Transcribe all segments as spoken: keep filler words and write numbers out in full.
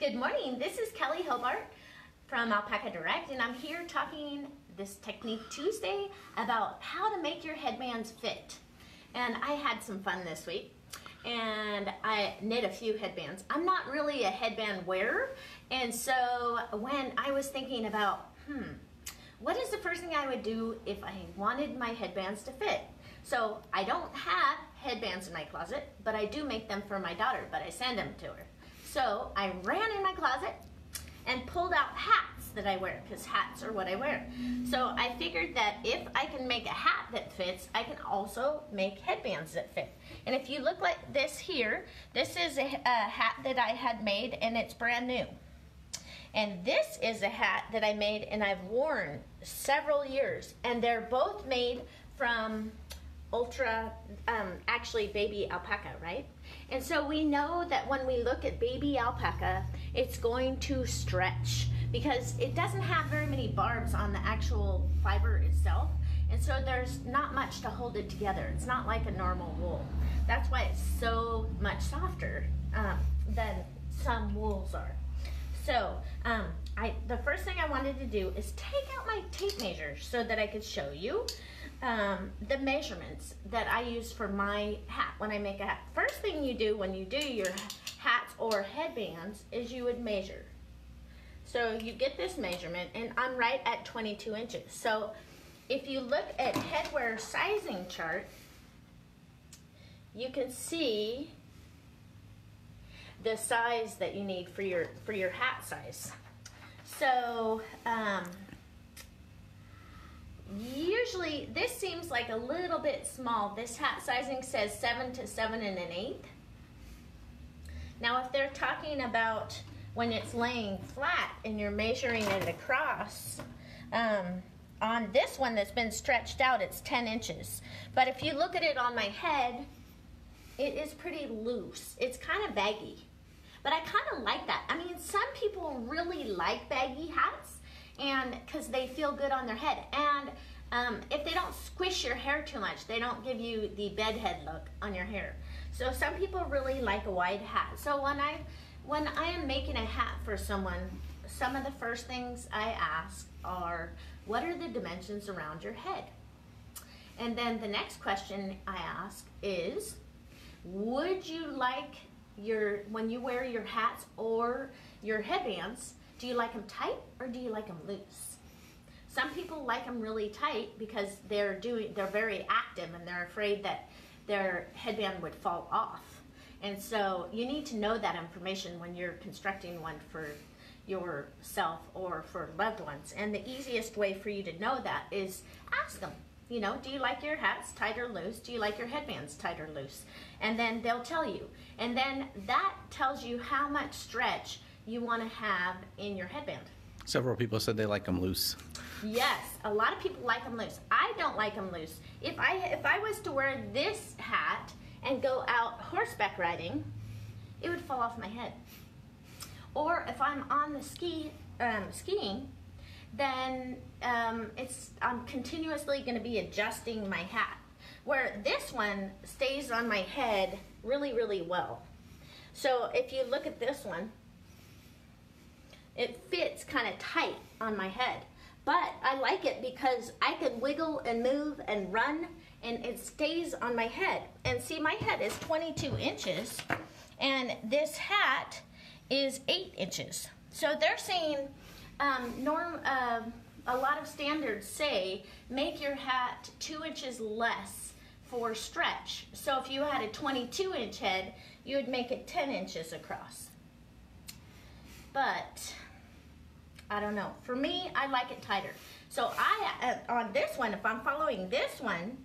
Good morning, this is Kelley Hobart from Alpaca Direct, and I'm here talking this Technique Tuesday about how to make your headbands fit. And I had some fun this week, and I knit a few headbands. I'm not really a headband wearer, and so when I was thinking about, hmm, what is the first thing I would do if I wanted my headbands to fit? So I don't have headbands in my closet, but I do make them for my daughter, but I send them to her. So I ran in my closet and pulled out hats that I wear, because hats are what I wear. So I figured that if I can make a hat that fits, I can also make headbands that fit. And if you look like this here, this is a, a hat that I had made, and it's brand new. And this is a hat that I made and I've worn several years, and they're both made from ultra, um, actually baby alpaca, right? And so we know that when we look at baby alpaca, it's going to stretch because it doesn't have very many barbs on the actual fiber itself. And so there's not much to hold it together. It's not like a normal wool. That's why it's so much softer um, than some wools are. So um, I, the first thing I wanted to do is take out my tape measure so that I could show you Um, the measurements that I use for my hat when I make a hat. First thing you do when you do your hats or headbands is you would measure. So you get this measurement, and I'm right at twenty-two inches. So if you look at headwear sizing chart, you can see the size that you need for your for your hat size. So um, usually, this seems like a little bit small. This hat sizing says seven to seven and an eighth. Now, if they're talking about when it's laying flat and you're measuring it across, um, on this one that's been stretched out, it's ten inches. But if you look at it on my head, it is pretty loose. It's kind of baggy, but I kind of like that. I mean, some people really like baggy hats, and because they feel good on their head, and um, if they don't squish your hair too much, they don't give you the bedhead look on your hair. So some people really like a wide hat. So when I when I am making a hat for someone, some of the first things I ask are, what are the dimensions around your head? And then the next question I ask is, would you like your, when you wear your hats or your headbands, do you like them tight or do you like them loose? Some people like them really tight because they're doing they're very active and they're afraid that their headband would fall off. And so you need to know that information when you're constructing one for yourself or for loved ones. And the easiest way for you to know that is ask them. You know, do you like your hats tight or loose? Do you like your headbands tight or loose? And then they'll tell you. And then that tells you how much stretch you want to have in your headband. Several people said they like them loose. Yes, a lot of people like them loose. I don't like them loose. If I if I was to wear this hat and go out horseback riding, it would fall off my head. Or if I'm on the ski um, skiing, then um, it's I'm continuously going to be adjusting my hat. Where this one stays on my head really, really well. So if you look at this one, it fits kind of tight on my head, but I like it because I can wiggle and move and run, and it stays on my head. And see, my head is twenty-two inches, and this hat is eight inches. So they're saying, um, norm, uh, a lot of standards say, make your hat two inches less for stretch. So if you had a twenty-two inch head, you would make it ten inches across. But I don't know. For me, I like it tighter. So I uh, on this one, if I'm following this one,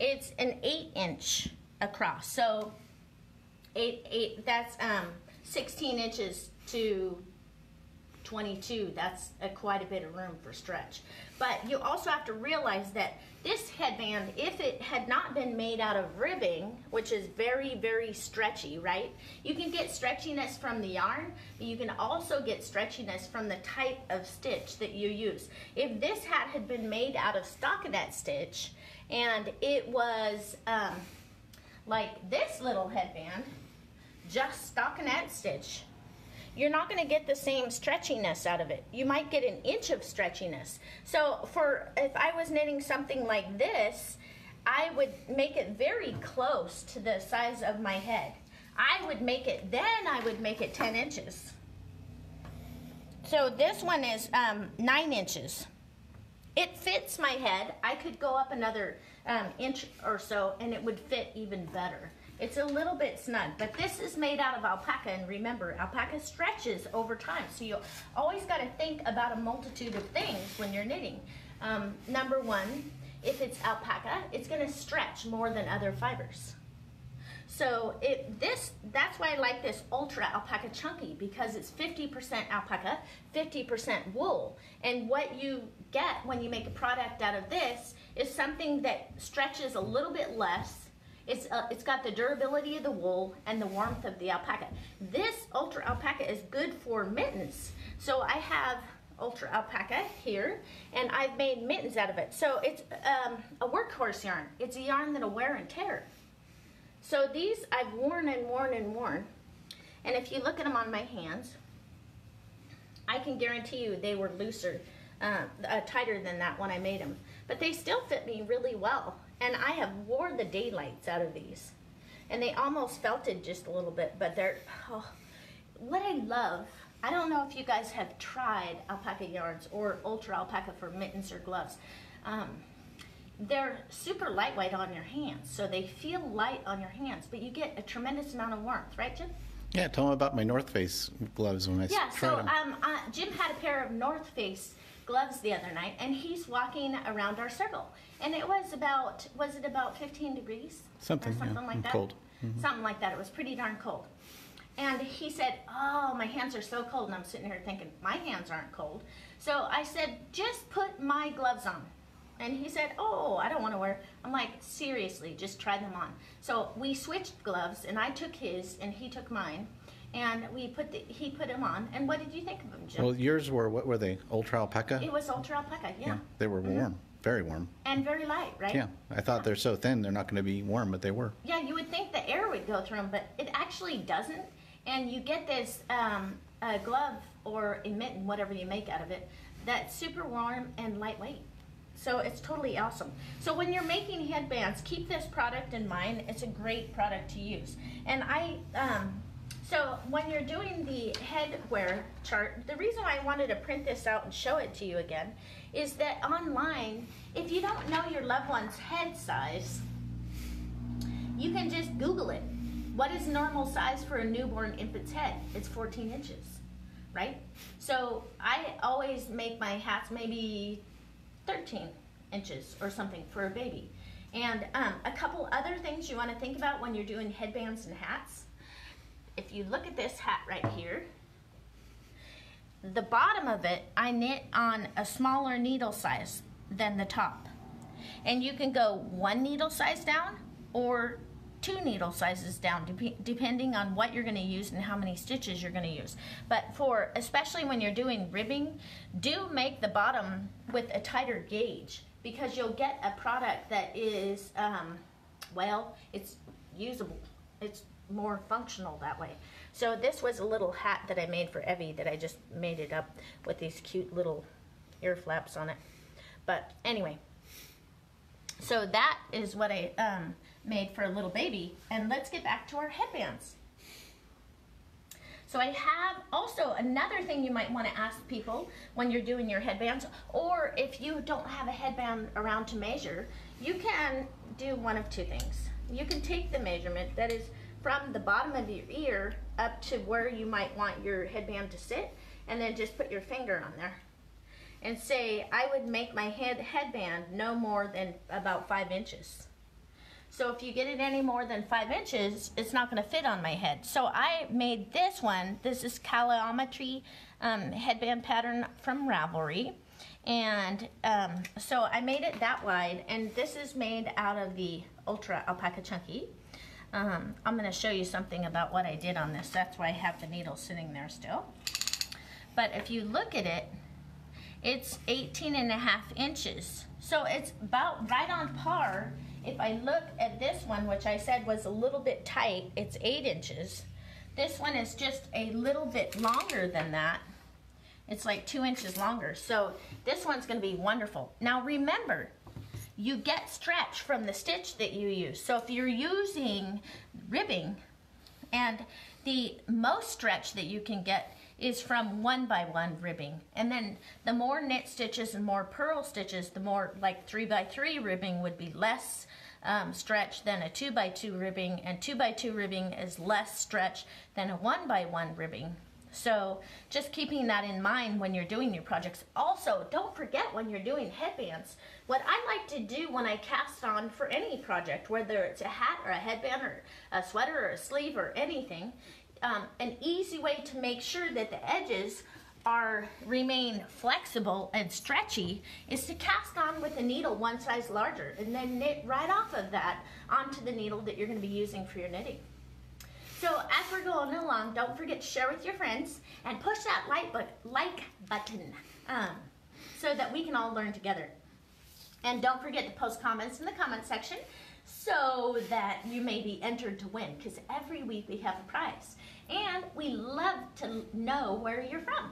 it's an eight inch across. So eight eight. That's um sixteen inches to twenty-two. That's a, quite a bit of room for stretch. But you also have to realize that this headband, if it had not been made out of ribbing, which is very, very stretchy, right? You can get stretchiness from the yarn, but you can also get stretchiness from the type of stitch that you use. If this hat had been made out of stockinette stitch, and it was um, like this little headband, just stockinette stitch, you're not going to get the same stretchiness out of it. You might get an inch of stretchiness. So for, if I was knitting something like this, I would make it very close to the size of my head. I would make it, then I would make it ten inches. So this one is um, nine inches. It fits my head. I could go up another um, inch or so and it would fit even better. It's a little bit snug, but this is made out of alpaca, and remember, alpaca stretches over time, so you always got to think about a multitude of things when you're knitting. Um, number one, if it's alpaca, it's going to stretch more than other fibers. So it, this, that's why I like this Ultra Alpaca Chunky, because it's fifty percent alpaca, fifty percent wool. And what you get when you make a product out of this is something that stretches a little bit less. It's, uh, it's got the durability of the wool and the warmth of the alpaca. This Ultra Alpaca is good for mittens. So I have Ultra Alpaca here, and I've made mittens out of it. So it's um, a workhorse yarn. It's a yarn that'll wear and tear. So these I've worn and worn and worn, and if you look at them on my hands, I can guarantee you they were looser, uh, uh, tighter than that when I made them. But they still fit me really well, and I have worn the daylights out of these. And they almost felted just a little bit, but they're, oh, what I love, I don't know if you guys have tried alpaca yarns or Ultra Alpaca for mittens or gloves. Um, They're super lightweight on your hands, so they feel light on your hands, but you get a tremendous amount of warmth, right, Jim? Yeah, tell them about my North Face gloves when I yeah, tried so, them. Yeah, um, so uh, Jim had a pair of North Face gloves the other night, and he's walking around our circle, and it was about, was it about fifteen degrees? Something, or something yeah, like that. Cold. Mm-hmm. Something like that. It was pretty darn cold. And he said, oh, my hands are so cold, and I'm sitting here thinking, my hands aren't cold. So I said, just put my gloves on. And he said, oh, I don't want to wear. I'm like, seriously, just try them on. So we switched gloves, and I took his, and he took mine. And we put the, he put them on. And what did you think of them, Jim? Well, yours were, what were they, Ultra Alpaca? It was Ultra Alpaca, yeah. yeah they were warm, mm-hmm. very warm. And very light, right? Yeah, I thought yeah. they're so thin, they're not going to be warm, but they were. Yeah, you would think the air would go through them, but it actually doesn't. And you get this um, a glove or a mitten, whatever you make out of it, that's super warm and lightweight. So it's totally awesome. So when you're making headbands, keep this product in mind. It's a great product to use. And I, um, so when you're doing the headwear chart, the reason I wanted to print this out and show it to you again is that online, if you don't know your loved one's head size, you can just Google it. What is normal size for a newborn infant's head? It's fourteen inches, right? So I always make my hats maybe thirteen inches or something for a baby. And um, a couple other things you want to think about when you're doing headbands and hats. If you look at this hat right here, the bottom of it I knit on a smaller needle size than the top. And you can go one needle size down or two needle sizes down dep depending on what you're going to use and how many stitches you're going to use. But for, especially when you're doing ribbing, do make the bottom with a tighter gauge, because you'll get a product that is, um, well, it's usable. It's more functional that way. So this was a little hat that I made for Evie that I just made it up with these cute little ear flaps on it. But anyway, so that is what I um, made for a little baby. And let's get back to our headbands. So I have also another thing you might want to ask people when you're doing your headbands, or if you don't have a headband around to measure, you can do one of two things. You can take the measurement that is from the bottom of your ear up to where you might want your headband to sit, and then just put your finger on there and say, I would make my head headband no more than about five inches. So if you get it any more than five inches, it's not going to fit on my head. So I made this one. This is Caliometry um, headband pattern from Ravelry. And um, so I made it that wide. And this is made out of the Ultra Alpaca Chunky. Um, I'm going to show you something about what I did on this. That's why I have the needle sitting there still. But if you look at it, it's eighteen and a half inches. So it's about right on par. If I look at this one, which I said was a little bit tight, it's eight inches. This one is just a little bit longer than that. It's like two inches longer. So this one's gonna be wonderful. Now remember, you get stretch from the stitch that you use. So if you're using ribbing, and the most stretch that you can get is from one by one ribbing. And then the more knit stitches and more purl stitches, the more like three by three ribbing would be less um, stretch than a two by two ribbing, and two by two ribbing is less stretch than a one by one ribbing. So just keeping that in mind when you're doing your projects. Also, don't forget when you're doing headbands, what I like to do when I cast on for any project, whether it's a hat or a headband or a sweater or a sleeve or anything, um, an easy way to make sure that the edges are remain flexible and stretchy is to cast on with a needle one size larger and then knit right off of that onto the needle that you're going to be using for your knitting. So as we're going along, don't forget to share with your friends and push that like, bu like button um, so that we can all learn together. And don't forget to post comments in the comment section so that you may be entered to win, because every week we have a prize. And we love to know where you're from.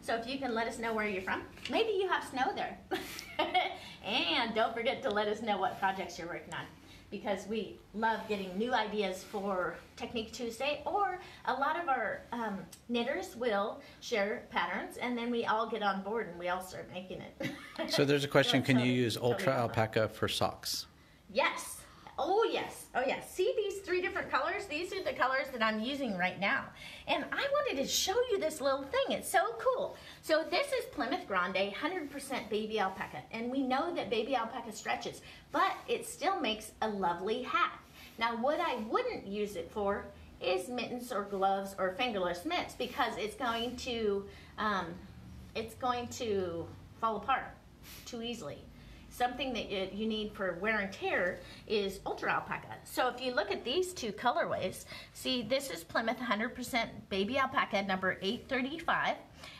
So if you can let us know where you're from, maybe you have snow there. And don't forget to let us know what projects you're working on, because we love getting new ideas for Technique Tuesday, or a lot of our um, knitters will share patterns, and then we all get on board and we all start making it. So there's a question, can so, you use Ultra Alpaca for socks? Yes, oh yes, oh yes. See these three different colors? These are the colors that I'm using right now. And I wanted to show you this little thing, it's so cool. So this is Plymouth Grande, one hundred percent baby alpaca, and we know that baby alpaca stretches, but it still makes a lovely hat. Now what I wouldn't use it for is mittens or gloves or fingerless mitts, because it's going to um, it's going to fall apart too easily. Something that you need for wear and tear is Ultra Alpaca. So if you look at these two colorways, see this is Plymouth one hundred percent Baby Alpaca number eight thirty-five,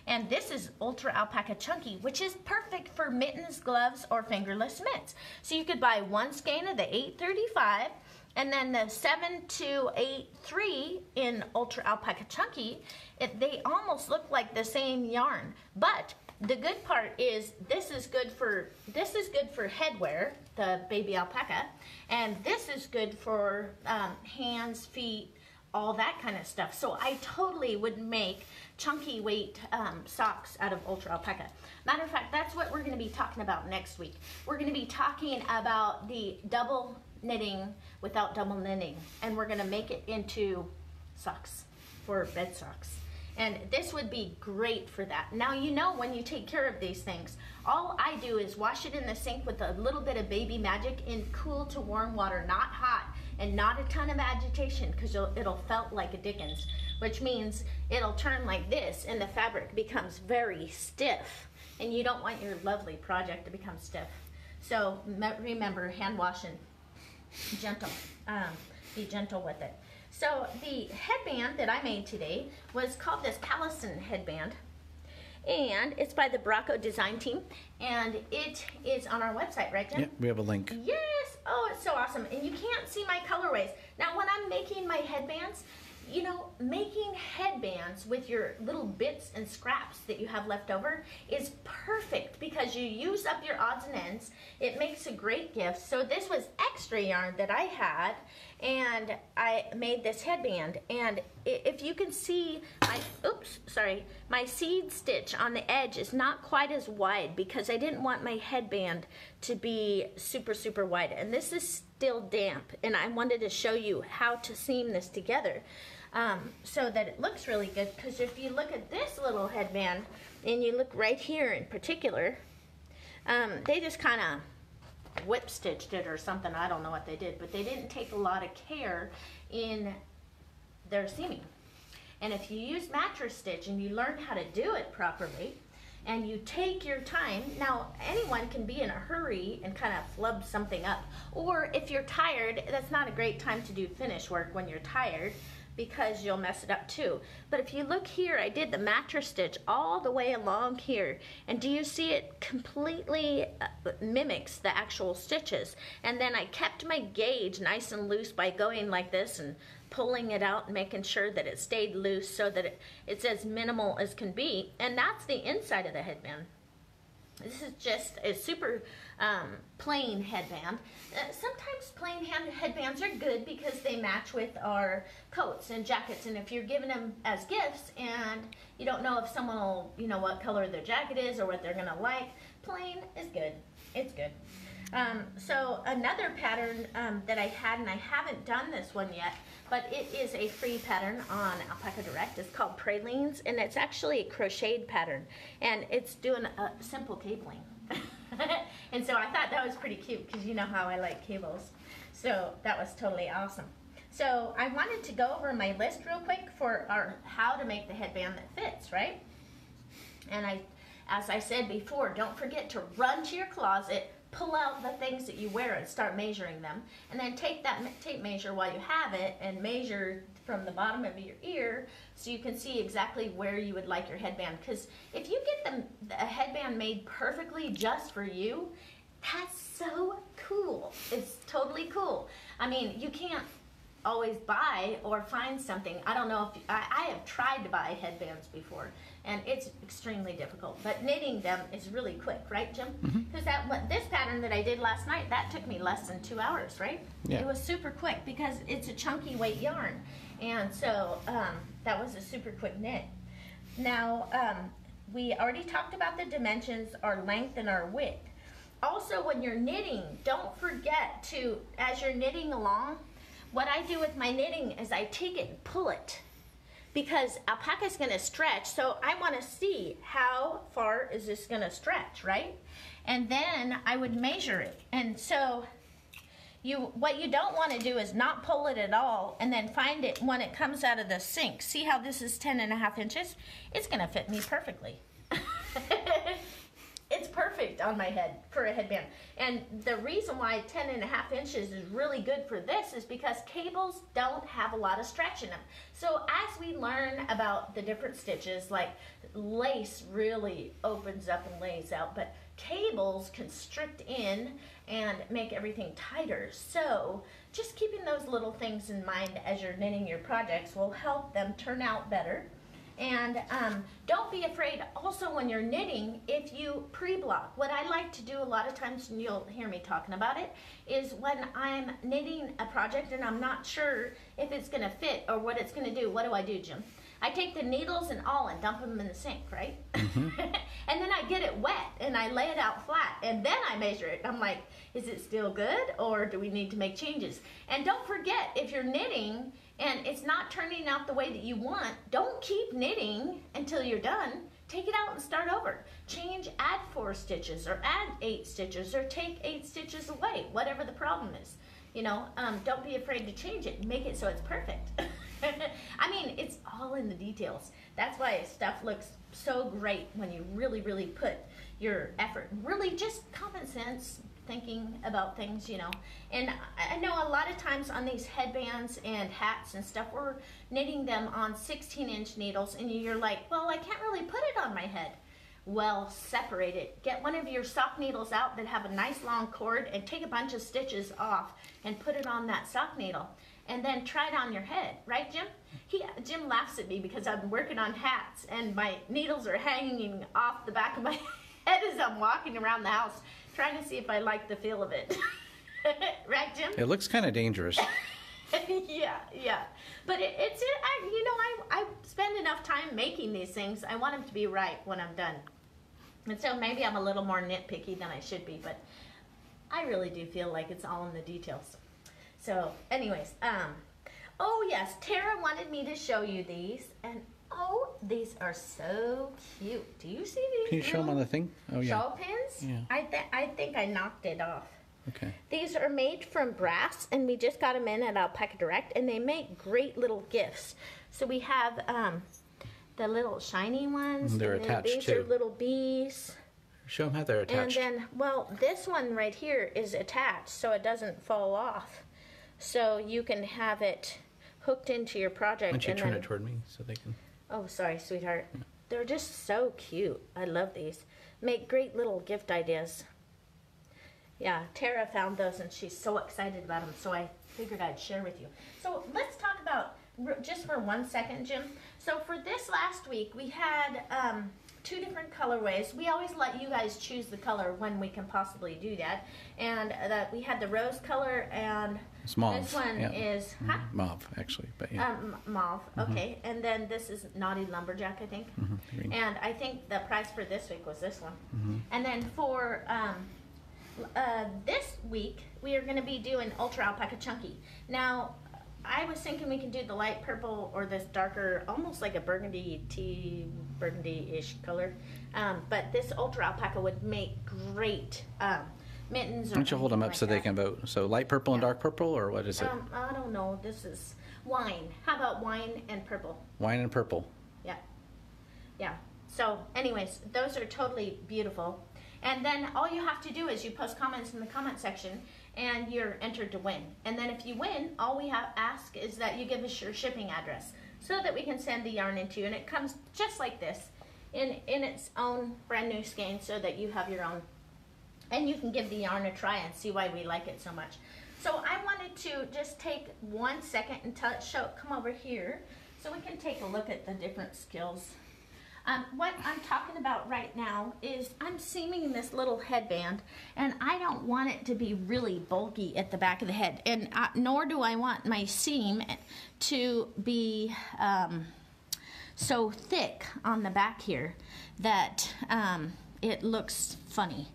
and this is Ultra Alpaca Chunky, which is perfect for mittens, gloves, or fingerless mitts. So you could buy one skein of the eight thirty-five, and then the seven two eight three in Ultra Alpaca Chunky. It, they almost look like the same yarn, but the good part is this is good for this is good for headwear, the baby alpaca, and this is good for um, hands, feet, all that kind of stuff. So I totally would make chunky weight um, socks out of Ultra Alpaca. Matter of fact, that's what we're going to be talking about next week. We're going to be talking about the double knitting without double knitting, and we're going to make it into socks for bed socks. And this would be great for that. Now you know when you take care of these things, all I do is wash it in the sink with a little bit of Baby Magic in cool to warm water, not hot, and not a ton of agitation, because it'll felt like a Dickens, which means it'll turn like this and the fabric becomes very stiff, and you don't want your lovely project to become stiff. So remember, hand washing, gentle, um, be gentle with it. So the headband that I made today was called this Callison headband, and it's by the Bracco design team, and it is on our website, right, Jen? Yeah, we have a link. Yes! Oh, it's so awesome, and you can't see my colorways. Now, when I'm making my headbands, you know, making headbands with your little bits and scraps that you have left over is perfect, because you use up your odds and ends. It makes a great gift. So this was extra yarn that I had, and I made this headband. And if you can see, my, oops, sorry, my seed stitch on the edge is not quite as wide, because I didn't want my headband to be super, super wide. And this is still damp, and I wanted to show you how to seam this together um, so that it looks really good, because if you look at this little headband and you look right here in particular, um, they just kind of whip stitched it or something. I don't know what they did, but they didn't take a lot of care in their seaming. And if you use mattress stitch and you learn how to do it properly, and you take your time. Now, anyone can be in a hurry and kind of flub something up. Or if you're tired, that's not a great time to do finish work when you're tired, because you'll mess it up too. But if you look here, I did the mattress stitch all the way along here. And do you see it completely mimics the actual stitches? And then I kept my gauge nice and loose by going like this and pulling it out and making sure that it stayed loose so that it, it's as minimal as can be. And that's the inside of the headband. This is just a super um, plain headband. Uh, sometimes plain headbands are good because they match with our coats and jackets. And if you're giving them as gifts and you don't know if someone will, you know, what color their jacket is or what they're going to like, plain is good. It's good. Um, so another pattern um, that I had, and I haven't done this one yet, but it is a free pattern on Alpaca Direct. It's called Pralines, and it's actually a crocheted pattern, and it's doing a simple cabling. And so I thought that was pretty cute because you know how I like cables. So that was totally awesome. So I wanted to go over my list real quick for our how to make the headband that fits, right? And I, as I said before, don't forget to run to your closet, pull out the things that you wear and start measuring them, and then take that tape measure while you have it and measure from the bottom of your ear so you can see exactly where you would like your headband. Because if you get the, a headband made perfectly just for you, that's so cool. It's totally cool. I mean, you can't always buy or find something. I don't know if you, I, I have tried to buy headbands before, and it's extremely difficult, but knitting them is really quick, right, Jim? Because mm-hmm. that this pattern that I did last night, that took me less than two hours, right? Yeah. It was super quick because it's a chunky weight yarn, and so um, that was a super quick knit. Now um, we already talked about the dimensions, our length and our width. Also, when you're knitting, don't forget to, as you're knitting along, what I do with my knitting is I take it and pull it, because alpaca is going to stretch, so I want to see how far is this going to stretch, right? And then I would measure it. And so you, what you don't want to do is not pull it at all and then find it when it comes out of the sink. See how this is ten and a half inches? It's going to fit me perfectly. It's perfect on my head for a headband. And the reason why ten and a half inches is really good for this is because cables don't have a lot of stretch in them. So as we learn about the different stitches, like lace really opens up and lays out, but cables constrict in and make everything tighter. So just keeping those little things in mind as you're knitting your projects will help them turn out better. And um, don't be afraid also when you're knitting if you pre-block. What I like to do a lot of times, and you'll hear me talking about it, is when I'm knitting a project and I'm not sure if it's going to fit or what it's going to do, what do I do, Jim? I take the needles and all and dump them in the sink, right? Mm-hmm. And then I get it wet and I lay it out flat, and then I measure it. I'm like, is it still good or do we need to make changes? And don't forget, if you're knitting and it's not turning out the way that you want, don't keep knitting until you're done. Take it out and start over. Change, add four stitches or add eight stitches or take eight stitches away, whatever the problem is. You know, um, don't be afraid to change it. Make it so it's perfect. I mean, it's all in the details. That's why stuff looks so great when you really, really put your effort. Really just common sense, thinking about things, you know. And I know a lot of times on these headbands and hats and stuff, we're knitting them on sixteen inch needles, and you're like, well, I can't really put it on my head. Well, separate it. Get one of your sock needles out that have a nice long cord and take a bunch of stitches off and put it on that sock needle. And then try it on your head, right, Jim? He, Jim laughs at me because I've been working on hats and my needles are hanging off the back of my head as I'm walking around the house trying to see if I like the feel of it. Right, Jim? It looks kind of dangerous. yeah, yeah. But it, it's, it, I, you know, I, I spend enough time making these things. I want them to be right when I'm done. And so maybe I'm a little more nitpicky than I should be, but I really do feel like it's all in the details. So anyways, um, oh yes, Tara wanted me to show you these, and oh, these are so cute. Do you see these? Can you show them on the thing? Oh yeah. Shawl pins? Yeah. I, th I think I knocked it off. Okay. These are made from brass, and we just got them in at Alpaca Direct, and they make great little gifts. So we have um, the little shiny ones. And they're and attached these too. These are little bees. Show them how they're attached. And then, well, this one right here is attached, so it doesn't fall off. So you can have it hooked into your project. Why don't you and turn then, it toward me so they can... Oh, sorry, sweetheart. Yeah. They're just so cute. I love these. Make great little gift ideas. Yeah, Tara found those, and she's so excited about them, so I figured I'd share with you. So let's talk about just for one second, Jim? So for this last week, we had um, two different colorways. We always let you guys choose the color when we can possibly do that. And that we had the rose color, and it's mauve. This one yeah. is huh? mauve, actually. But yeah. um, mauve. Okay, mm -hmm. And then this is Naughty Lumberjack, I think. Mm -hmm. And I think the price for this week was this one. Mm -hmm. And then for um, uh, this week, we are going to be doing Ultra Alpaca Chunky. Now, I was thinking we can do the light purple or this darker, almost like a burgundy tea, burgundy-ish color. Um, but this Ultra Alpaca would make great. Um, Mittens or Why don't you hold them up like so that. they can vote? So light purple yeah. and dark purple, or what is it? Um, I don't know. This is wine. How about wine and purple? Wine and purple. Yeah. Yeah. So anyways, those are totally beautiful. And then all you have to do is you post comments in the comment section, and you're entered to win. And then if you win, all we have ask is that you give us your shipping address so that we can send the yarn into you. And it comes just like this in, in its own brand new skein so that you have your own. And you can give the yarn a try and see why we like it so much. So I wanted to just take one second and tell it, show, come over here so we can take a look at the different skills. Um, what I'm talking about right now is I'm seaming this little headband, and I don't want it to be really bulky at the back of the head, and I, nor do I want my seam to be um, so thick on the back here that um, it looks funny.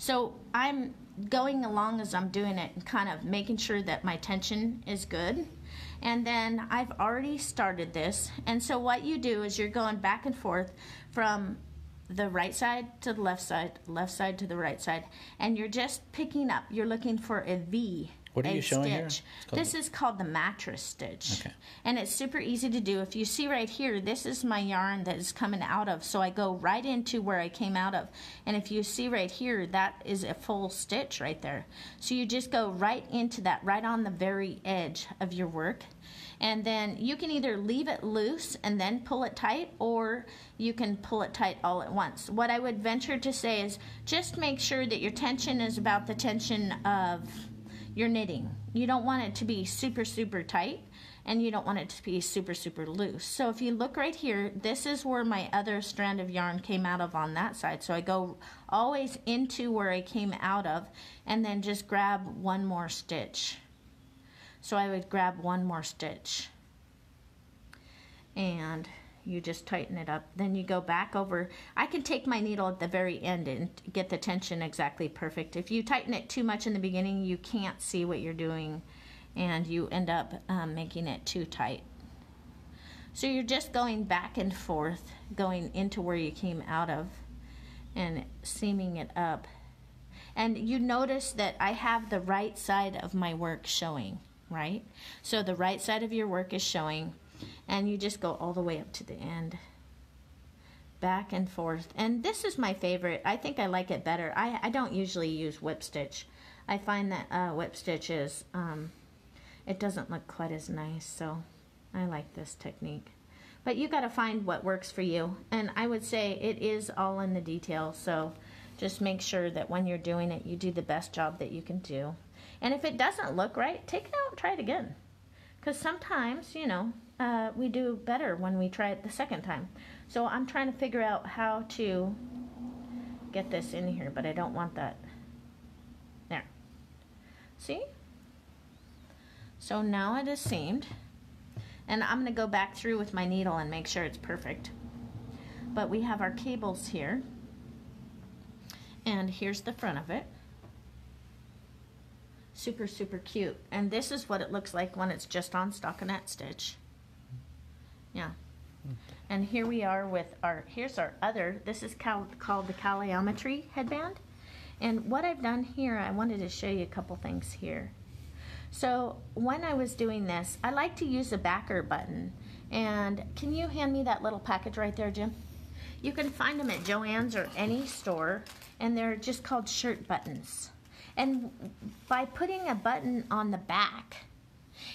So I'm going along as I'm doing it and kind of making sure that my tension is good. And then I've already started this. And so what you do is you're going back and forth from the right side to the left side, left side to the right side. And you're just picking up, you're looking for a V. What are you showing here? This is called the mattress stitch. Okay. And it's super easy to do. If you see right here, this is my yarn that is coming out of. So I go right into where I came out of. And if you see right here, that is a full stitch right there. So you just go right into that, right on the very edge of your work. And then you can either leave it loose and then pull it tight, or you can pull it tight all at once. What I would venture to say is just make sure that your tension is about the tension of your knitting. You don't want it to be super super tight, and you don't want it to be super super loose. So if you look right here, this is where my other strand of yarn came out of on that side. So I go always into where I came out of, and then just grab one more stitch. So I would grab one more stitch, and you just tighten it up. Then you go back over. I can take my needle at the very end and get the tension exactly perfect. If you tighten it too much in the beginning, you can't see what you're doing, and you end up um, making it too tight. So you're just going back and forth, going into where you came out of and seaming it up. And you notice that I have the right side of my work showing, right? So the right side of your work is showing. And you just go all the way up to the end, back and forth. And this is my favorite. I think I like it better. I, I don't usually use whip stitch. I find that uh, whip stitch is, um, it doesn't look quite as nice, so I like this technique. But you got to find what works for you. And I would say it is all in the detail, so just make sure that when you're doing it, you do the best job that you can do. And if it doesn't look right, take it out and try it again. Because sometimes, you know, Uh, we do better when we try it the second time. So I'm trying to figure out how to get this in here, but I don't want that. There. See? So now it is seamed. And I'm going to go back through with my needle and make sure it's perfect. But we have our cables here. And here's the front of it. Super, super cute. And this is what it looks like when it's just on stockinette stitch. Yeah, and here we are with our, here's our other, this is cal called the Caliometry headband. And what I've done here, I wanted to show you a couple things here. So when I was doing this, I like to use a backer button. And can you hand me that little package right there, Jim? You can find them at Joanne's or any store, and they're just called shirt buttons. And by putting a button on the back,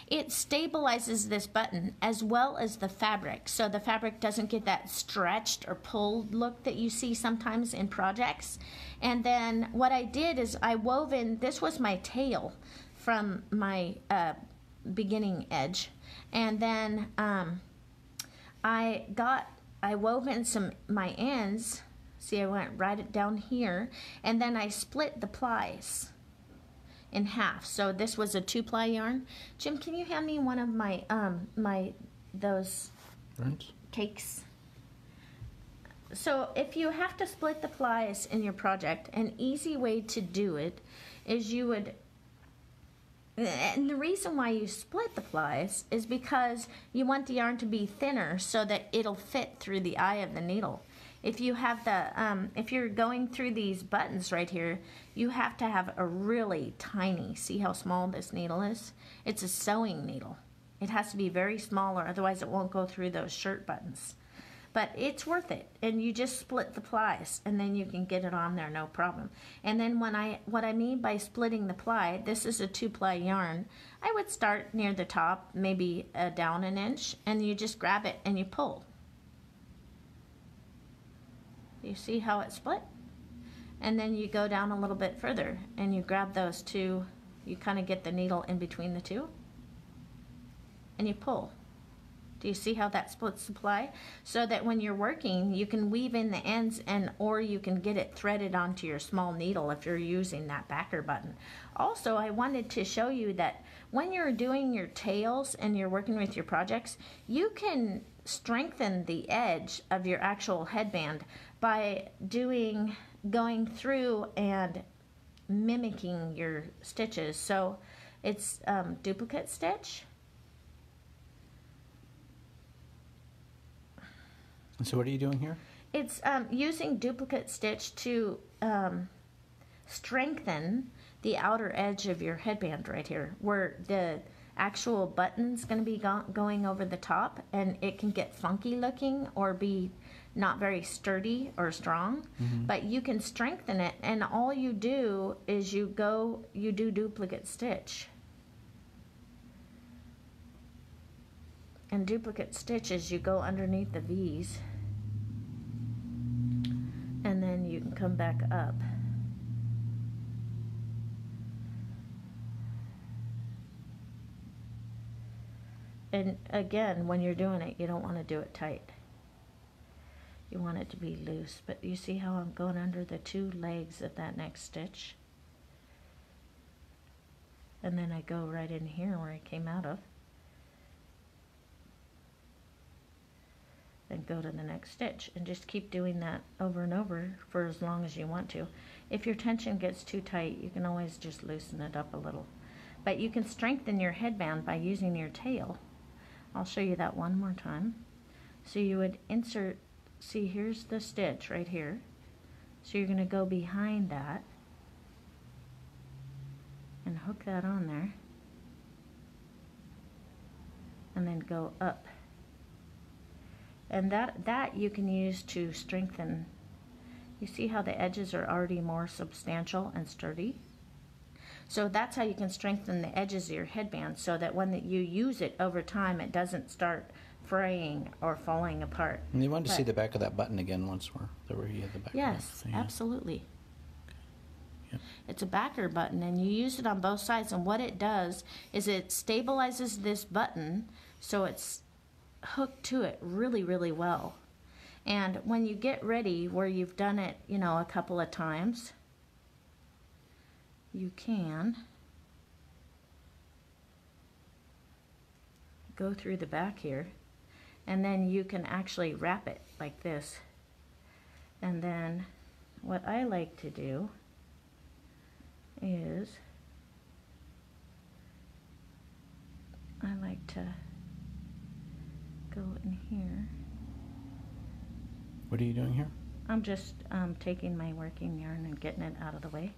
it stabilizes this button as well as the fabric, so the fabric doesn't get that stretched or pulled look that you see sometimes in projects. And then what I did is I wove in, this was my tail from my uh, beginning edge. And then um, I got, I wove in some, my ends. See, I went right down here, and then I split the plies in half. So this was a two-ply yarn. Jim, can you hand me one of my, um, my, those right. cakes? So if you have to split the plies in your project, an easy way to do it is you would, and the reason why you split the plies is because you want the yarn to be thinner so that it'll fit through the eye of the needle. If you have the, um, if you're going through these buttons right here, you have to have a really tiny, see how small this needle is? It's a sewing needle. It has to be very small, or otherwise it won't go through those shirt buttons. But it's worth it, and you just split the plies, and then you can get it on there, no problem. And then when I, what I mean by splitting the ply, this is a two-ply yarn. I would start near the top, maybe uh, down an inch, and you just grab it and you pull. You see how it split? And then you go down a little bit further, and you grab those two. You kind of get the needle in between the two, and you pull. Do you see how that splits the ply? So that when you're working, you can weave in the ends, and or you can get it threaded onto your small needle if you're using that backer button. Also, I wanted to show you that when you're doing your tails and you're working with your projects, you can strengthen the edge of your actual headband by doing, going through and mimicking your stitches. So it's um, duplicate stitch. So what are you doing here? It's um, using duplicate stitch to um, strengthen the outer edge of your headband right here, where the actual button's going to be go going over the top, and it can get funky looking or be not very sturdy or strong, mm-hmm. but you can strengthen it, and all you do is you go, you do duplicate stitch. And duplicate stitches, you go underneath the V's, and then you can come back up. And again, when you're doing it, you don't want to do it tight. You want it to be loose, but you see how I'm going under the two legs of that next stitch? And then I go right in here where I came out of. And go to the next stitch, and just keep doing that over and over for as long as you want to. If your tension gets too tight, you can always just loosen it up a little. But you can strengthen your headband by using your tail. I'll show you that one more time. So you would insert, see, here's the stitch right here. So you're going to go behind that and hook that on there, and then go up. And that, that you can use to strengthen. You see how the edges are already more substantial and sturdy? So that's how you can strengthen the edges of your headband, so that when you use it over time, it doesn't start fraying or falling apart. And you wanted but, to see the back of that button again once more. There were you at the back. Yes, yeah. Absolutely. Yep. It's a backer button, and you use it on both sides. And what it does is it stabilizes this button, so it's hooked to it really, really well. And when you get ready, where you've done it, you know, a couple of times, you can go through the back here, and then you can actually wrap it like this. And then what I like to do is I like to go in here. What are you doing here? I'm just um, taking my working yarn and getting it out of the way.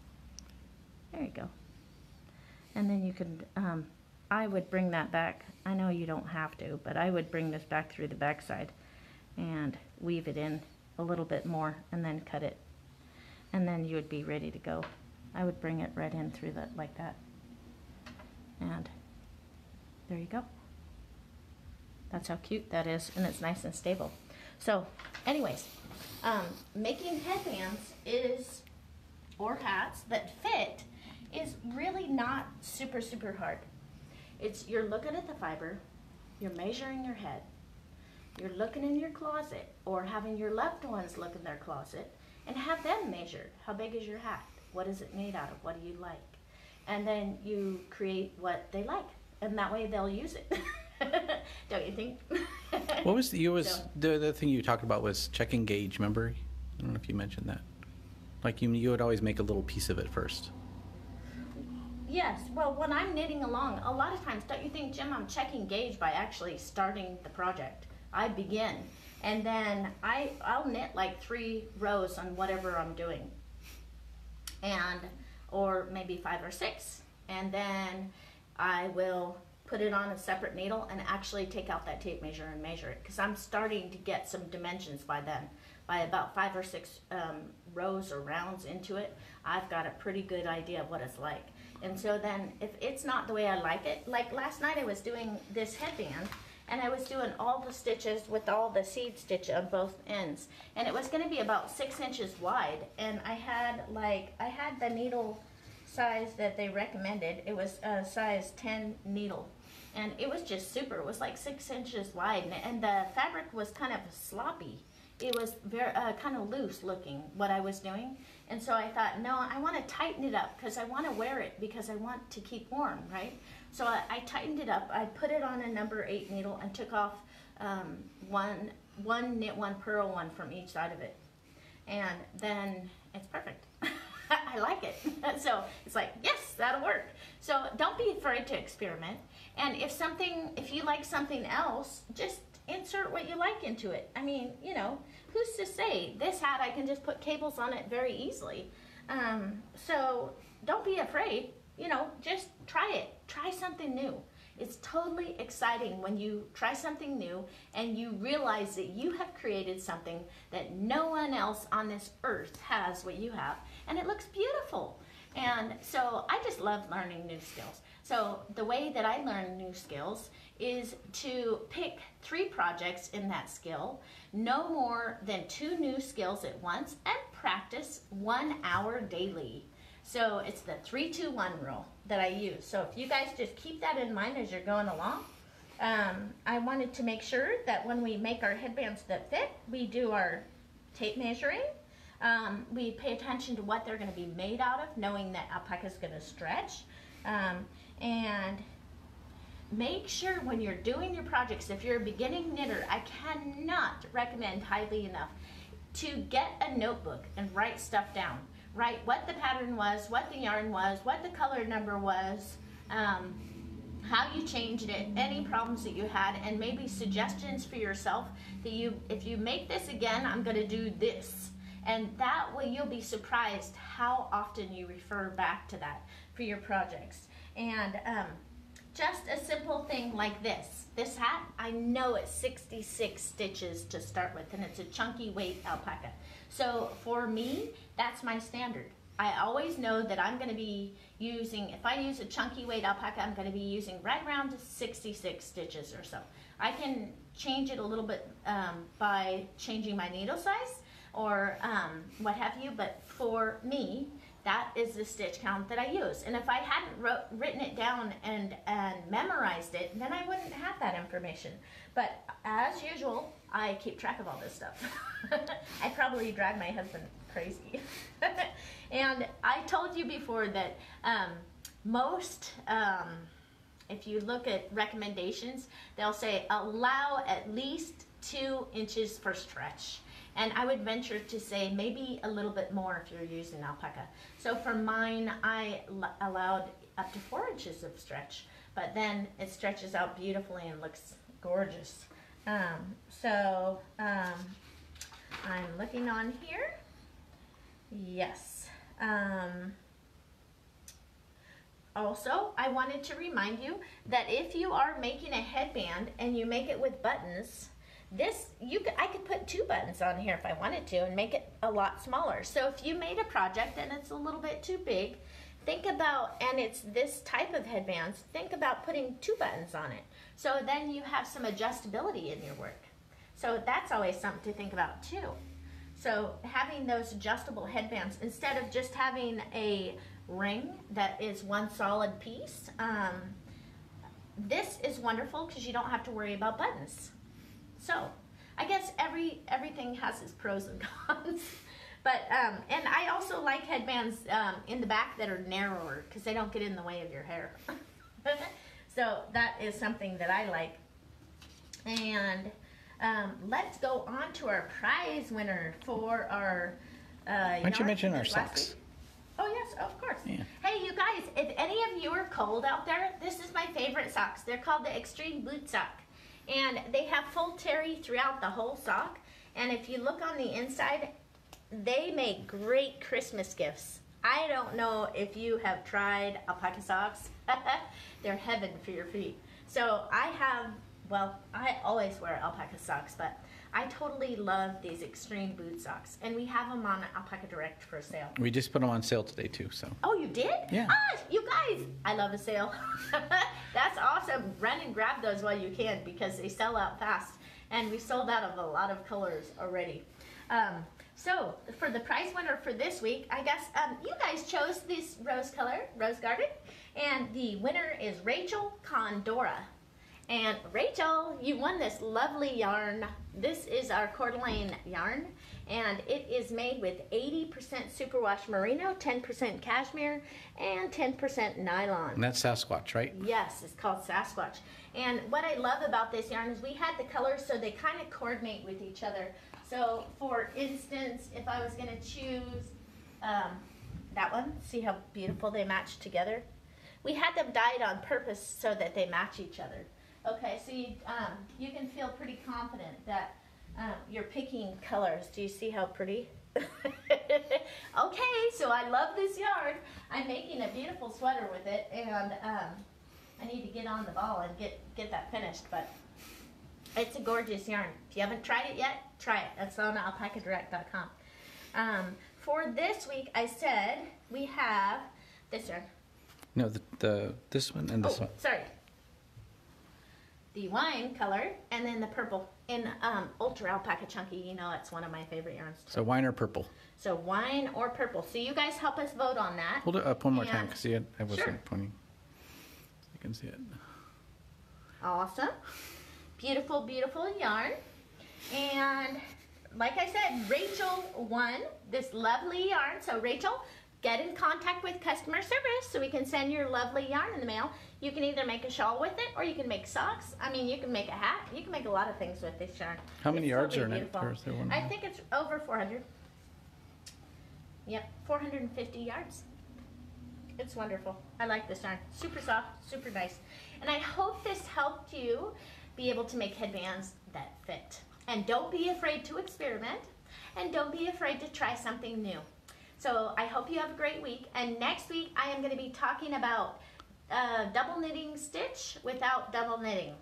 There you go. And then you could, um, I would bring that back. I know you don't have to, but I would bring this back through the back side and weave it in a little bit more, and then cut it. And then you would be ready to go. I would bring it right in through that, like that. And there you go. That's how cute that is, and it's nice and stable. So anyways, um, making headbands is, or hats that fit, is really not super, super hard. It's you're looking at the fiber, you're measuring your head, you're looking in your closet or having your loved ones look in their closet and have them measure. How big is your hat? What is it made out of? What do you like? And then you create what they like, and that way they'll use it. Don't you think? What was the you was so, the, the thing you talked about was checking gauge, remember? I don't know if you mentioned that. Like you you would always make a little piece of it first. Yes, well, when I'm knitting along, a lot of times, don't you think, Jim, I'm checking gauge by actually starting the project. I begin, and then I, I'll knit like three rows on whatever I'm doing, and or maybe five or six, and then I will put it on a separate needle and actually take out that tape measure and measure it, because I'm starting to get some dimensions by then. By about five or six um, rows or rounds into it, I've got a pretty good idea of what it's like. And so then if it's not the way I like it, like last night I was doing this headband, and I was doing all the stitches with all the seed stitch on both ends, and it was going to be about six inches wide, and I had like I had the needle size that they recommended. It was a size ten needle, and it was just super. It was like six inches wide, and the fabric was kind of sloppy. It was very uh, kind of loose looking what I was doing, and so I thought, no, I want to tighten it up because I want to wear it because I want to keep warm, right? So I, I tightened it up. I put it on a number eight needle and took off um, one one knit, one purl, one from each side of it, and then it's perfect. I like it. So it's like, yes, that'll work. So don't be afraid to experiment, and if something, if you like something else, just insert what you like into it. I mean, you know, who's to say this hat I can just put cables on it very easily. Um, so don't be afraid, you know, just try it. Try something new. It's totally exciting when you try something new and you realize that you have created something that no one else on this earth has what you have, and it looks beautiful. And so I just love learning new skills. So the way that I learn new skills is to pick three projects in that skill, no more than two new skills at once, and practice one hour daily. So it's the three two one rule that I use. So if you guys just keep that in mind as you're going along. Um, I wanted to make sure that when we make our headbands that fit, we do our tape measuring. Um, we pay attention to what they're going to be made out of, knowing that alpaca is going to stretch. Um, and make sure when you're doing your projects, if you're a beginning knitter, I cannot recommend highly enough to get a notebook and write stuff down. Write what the pattern was, what the yarn was, what the color number was, um, how you changed it, any problems that you had, and maybe suggestions for yourself that you, if you make this again, I'm going to do this. And that way you'll be surprised how often you refer back to that for your projects. And um, just a simple thing like this. This hat, I know it's sixty-six stitches to start with, and it's a chunky weight alpaca. So for me, that's my standard. I always know that I'm gonna be using, if I use a chunky weight alpaca, I'm gonna be using right around sixty-six stitches or so. I can change it a little bit um, by changing my needle size or um, what have you, but for me, that is the stitch count that I use. And if I hadn't wrote, written it down and, and memorized it, then I wouldn't have that information. But as usual, I keep track of all this stuff. I probably drive my husband crazy. And I told you before that um, most, um, if you look at recommendations, they'll say allow at least two inches for stretch. And I would venture to say maybe a little bit more if you're using alpaca. So for mine, I allowed up to four inches of stretch, but then it stretches out beautifully and looks gorgeous. Um, so um, I'm looking on here. Yes. Um, also, I wanted to remind you that if you are making a headband and you make it with buttons, This, you could, I could put two buttons on here if I wanted to and make it a lot smaller. So if you made a project and it's a little bit too big, think about, and it's this type of headbands, think about putting two buttons on it. So then you have some adjustability in your work. So that's always something to think about too. So having those adjustable headbands, instead of just having a ring that is one solid piece, um, this is wonderful because you don't have to worry about buttons. So I guess every everything has its pros and cons. But um, and I also like headbands um, in the back that are narrower because they don't get in the way of your hair. So that is something that I like. And um, let's go on to our prize winner for our. Uh, Why don't you mention our socks? Week. Oh yes, of course. Yeah. Hey you guys, if any of you are cold out there, this is my favorite socks. They're called the Extreme Boot Sock. And they have full terry throughout the whole sock. And if you look on the inside, they make great Christmas gifts. I don't know if you have tried alpaca socks. They're heaven for your feet. So I have, well, I always wear alpaca socks, but I totally love these Extreme Boot Socks, and we have them on Alpaca Direct for sale. We just put them on sale today, too. So. Oh, you did? Yeah. Ah, you guys, I love a sale. That's awesome. Run and grab those while you can because they sell out fast, and we sold out of a lot of colors already. Um, so, for the prize winner for this week, I guess um, you guys chose this rose color, Rose Garden, and the winner is Rachel Condora. And Rachel, you won this lovely yarn. This is our Coeur d'Alene yarn, and it is made with eighty percent superwash merino, ten percent cashmere, and ten percent nylon. And that's Sasquatch, right? Yes, it's called Sasquatch. And what I love about this yarn is we had the colors so they kind of coordinate with each other. So, for instance, if I was going to choose um, that one, see how beautiful they match together? We had them dyed on purpose so that they match each other. Okay, so you, um, you can feel pretty confident that um, you're picking colors. Do you see how pretty? Okay, so I love this yarn. I'm making a beautiful sweater with it, and um, I need to get on the ball and get, get that finished, but it's a gorgeous yarn. If you haven't tried it yet, try it. It's on alpaca direct dot com. Um, for this week, I said we have this yarn. No, the, the this one and this oh, one. Sorry. The wine color, and then the purple in um, Ultra Alpaca Chunky. You know, it's one of my favorite yarns too. So wine or purple? So wine or purple. So you guys help us vote on that. Hold it up one more and time, because I wasn't sure. Pointing. You can see it. Awesome. Beautiful, beautiful yarn. And like I said, Rachel won this lovely yarn. So Rachel, get in contact with customer service so we can send your lovely yarn in the mail. You can either make a shawl with it, or you can make socks. I mean, you can make a hat. You can make a lot of things with this yarn. How many yards are in it? I think it's over four hundred. Yep, four hundred fifty yards. It's wonderful. I like this yarn. Super soft, super nice. And I hope this helped you be able to make headbands that fit. And don't be afraid to experiment. And don't be afraid to try something new. So I hope you have a great week. And next week, I am going to be talking about uh, double knitting stitch without double knitting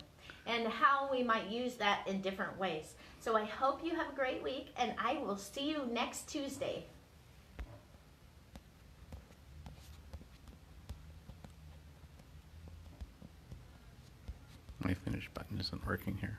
and how we might use that in different ways. So I hope you have a great week, and I will see you next Tuesday. My finished button isn't working here.